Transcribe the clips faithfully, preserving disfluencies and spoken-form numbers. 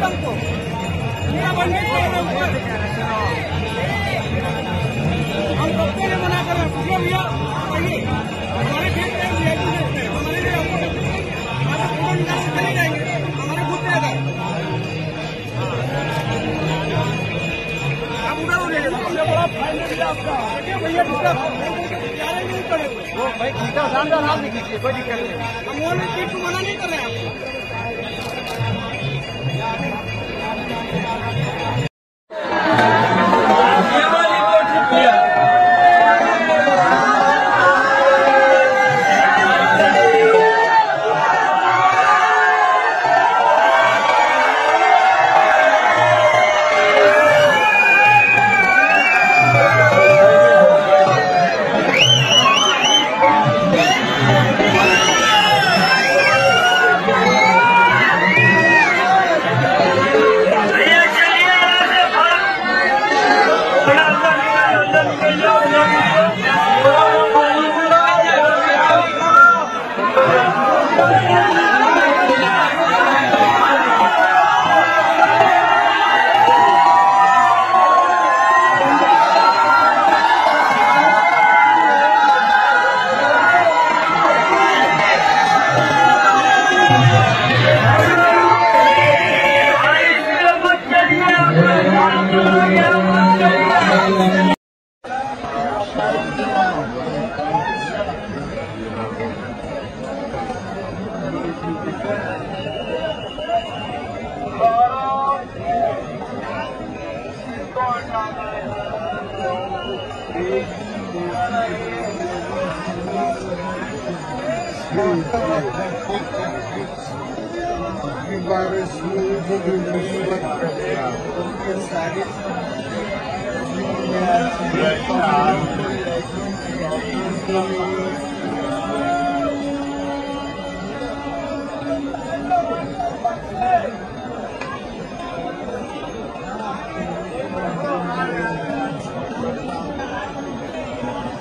lang po. Binabanggit ko na po. Ang pagkakay na managalang Gloria Kami. Mga bit na yung lego na ito. Mga nila ako na po. Mga kumang nasa kaligay. Mga nabot na agad. Ako na ulit. Ako na ulit. Ako na ulit. वो भाई गीता शानदार नाम निकली बड़ी दिक्कत है हम वो नहीं को मना नहीं कर रहे आपको ये वाली बोर्ड से किया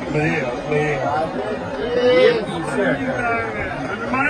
Play, play.